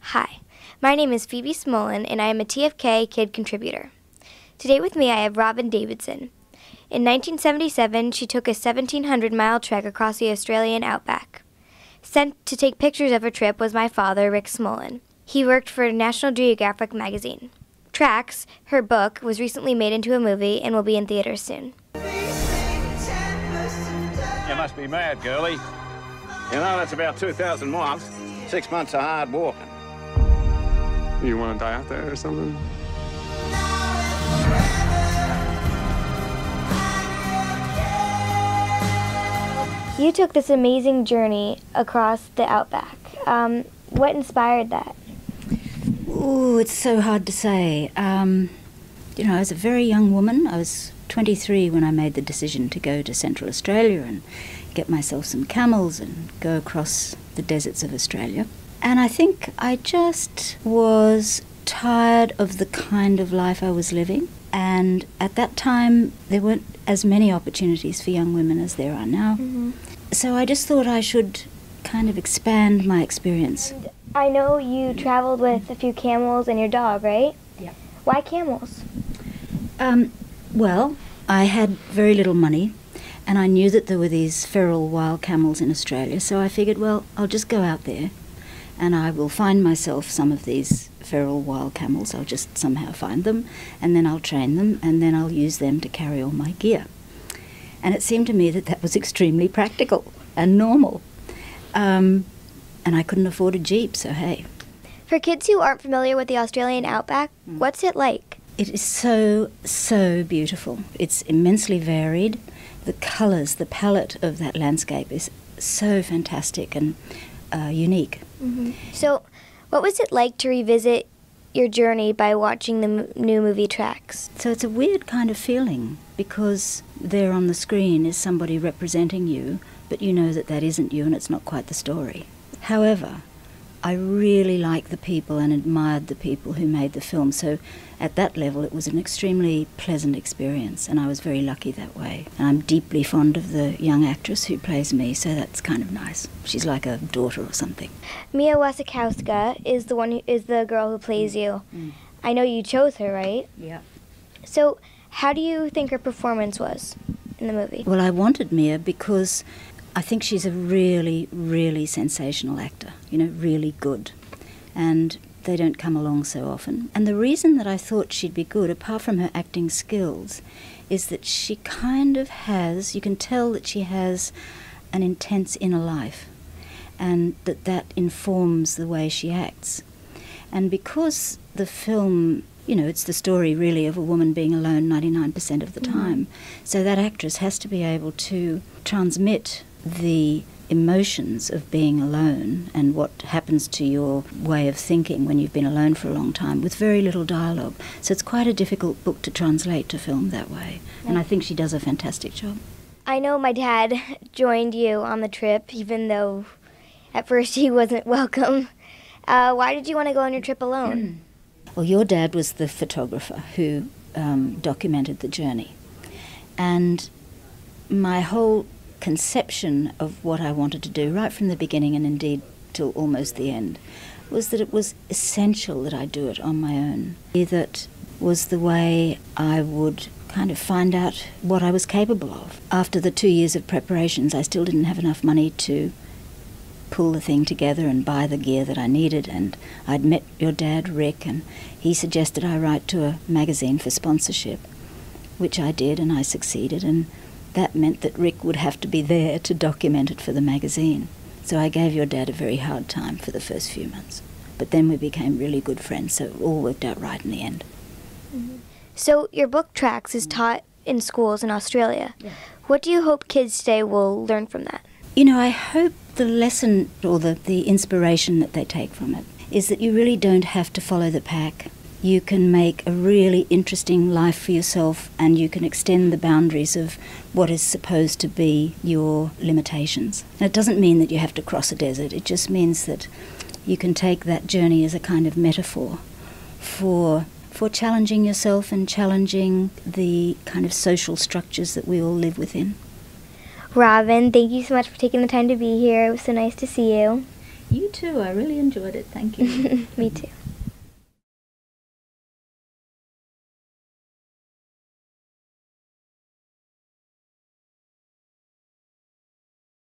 Hi, my name is Phoebe Smolin, and I am a TFK Kid contributor. Today with me I have Robyn Davidson. In 1977, she took a 1,700-mile trek across the Australian outback. Sent to take pictures of her trip was my father, Rick Smolin. He worked for National Geographic magazine. Tracks, her book, was recently made into a movie and will be in theaters soon. You must be mad, girlie. You know, that's about 2,000 miles. 6 months of hard walking. You want to die out there or something? You took this amazing journey across the outback. What inspired that? Oh, it's so hard to say. You know, I was a very young woman. I was 23 when I made the decision to go to Central Australia and get myself some camels and go across the deserts of Australia. And I think I just was tired of the kind of life I was living. And at that time, there weren't as many opportunities for young women as there are now. Mm-hmm. So I just thought I should kind of expand my experience. And I know you traveled with a few camels and your dog, right? Yeah. Why camels? Well, I had very little money, and I knew that there were these feral wild camels in Australia, so I figured, well, I'll just go out there and I will find myself some of these feral wild camels. I'll just somehow find them, and then I'll train them, and then I'll use them to carry all my gear. And it seemed to me that that was extremely practical and normal. And I couldn't afford a jeep, so hey. For kids who aren't familiar with the Australian outback, what's it like? It is so, so beautiful. It's immensely varied. The colours, the palette of that landscape is so fantastic and unique. Mm-hmm. So, what was it like to revisit your journey by watching the new movie Tracks? So it's a weird kind of feeling, because there on the screen is somebody representing you, but you know that that isn't you and it's not quite the story. However, I really liked the people and admired the people who made the film, so at that level it was an extremely pleasant experience, and I was very lucky that way. And I'm deeply fond of the young actress who plays me, so that's kind of nice. She's like a daughter or something. Mia Wasikowska is the one is the girl who plays you. Mm. I know you chose her, right? Yeah. So how do you think her performance was in the movie? Well, I wanted Mia because I think she's a really, really sensational actor, you know, really good. And they don't come along so often. And the reason that I thought she'd be good, apart from her acting skills, is that she kind of has, you can tell that she has an intense inner life, and that informs the way she acts. And because the film, you know, it's the story really of a woman being alone 99% of the time, so that actress has to be able to transmit the emotions of being alone and what happens to your way of thinking when you've been alone for a long time with very little dialogue. So it's quite a difficult book to translate to film that way. And I think she does a fantastic job. I know my dad joined you on the trip, even though at first he wasn't welcome. Why did you want to go on your trip alone? Well, your dad was the photographer who documented the journey. And my whole conception of what I wanted to do right from the beginning, and indeed till almost the end, was that it was essential that I do it on my own. That was the way I would kind of find out what I was capable of. After the 2 years of preparations, I still didn't have enough money to pull the thing together and buy the gear that I needed, and I'd met your dad, Rick, and he suggested I write to a magazine for sponsorship, which I did, and I succeeded, and that meant that Rick would have to be there to document it for the magazine. So I gave your dad a very hard time for the first few months. But then we became really good friends, so it all worked out right in the end. Mm-hmm. So your book, Tracks, is taught in schools in Australia. Yeah. What do you hope kids today will learn from that? You know, I hope the lesson or the inspiration that they take from it is that you really don't have to follow the pack. You can make a really interesting life for yourself, and you can extend the boundaries of what is supposed to be your limitations. And it doesn't mean that you have to cross a desert. It just means that you can take that journey as a kind of metaphor for challenging yourself and challenging the kind of social structures that we all live within. Robyn, thank you so much for taking the time to be here. It was so nice to see you. You too. I really enjoyed it. Thank you. Me too.